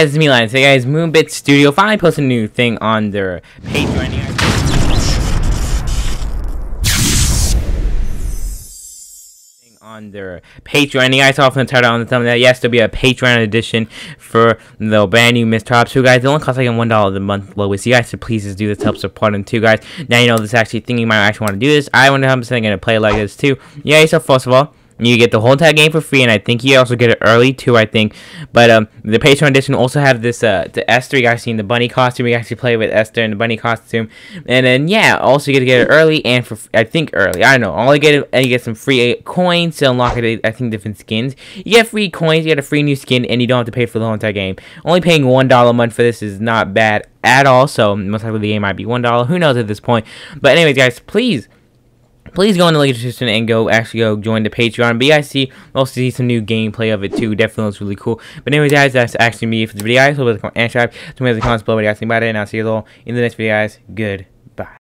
guys, it's me, Lance. Hey guys, Moonbit Studio finally posted a new thing on their page right here. On their Patreon, you guys saw from the title on the thumbnail, yes, there'll be a Patreon edition for the brand new Mis-tops. So guys, it only costs like $1 a month low, so you guys should please just do this, help support them too, guys. Now you know this actually thing, you might actually want to do this. I 100% gonna play like this too. Yeah, so first of all, you get the whole entire game for free, and I think you also get it early too, I think. But the Patreon edition also have this the Esther, you guys seen the bunny costume, you actually play with Esther in the bunny costume. And then yeah, also you get it early and for I think early. I don't know. All you get it, and you get some free coins to unlock it, I think different skins. You get free coins, you get a free new skin, and you don't have to pay for the whole entire game. Only paying $1 a month for this is not bad at all, so most likely the game might be $1. Who knows at this point. But anyways guys, please go in the link description and go join the Patreon. But you guys see, we'll also see some new gameplay of it too. Definitely looks really cool. But anyways guys, that's actually me for the video guys. Hope you like and subscribe. Tell me in the comments below what you guys think about it, and I'll see you all in the next video guys. Good.